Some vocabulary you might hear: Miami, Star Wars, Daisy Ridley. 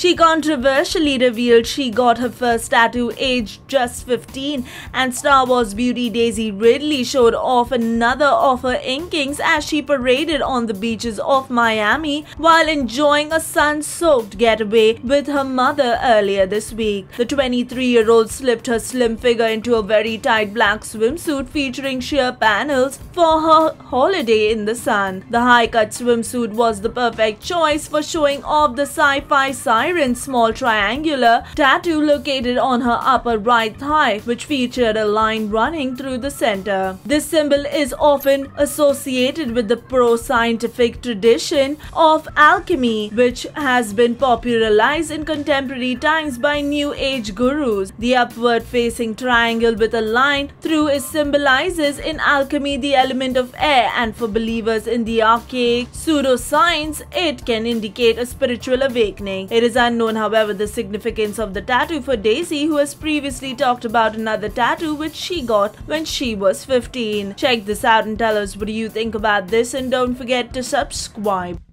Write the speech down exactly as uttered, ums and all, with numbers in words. She controversially revealed she got her first tattoo aged just fifteen, and Star Wars beauty Daisy Ridley showed off another of her inkings as she paraded on the beaches of Miami while enjoying a sun-soaked getaway with her mother earlier this week. The twenty-three-year-old slipped her slim figure into a very tight black swimsuit featuring sheer panels for her holiday in the sun. The high-cut swimsuit was the perfect choice for showing off the sci-fi side small triangular tattoo located on her upper right thigh, which featured a line running through the center. This symbol is often associated with the pro-scientific tradition of alchemy, which has been popularized in contemporary times by New Age gurus. The upward-facing triangle with a line through it symbolizes in alchemy the element of air, and for believers in the archaic pseudoscience, it can indicate a spiritual awakening. It is unknown, however, the significance of the tattoo for Daisy, who has previously talked about another tattoo which she got when she was fifteen. Check this out and tell us what do you think about this, and don't forget to subscribe.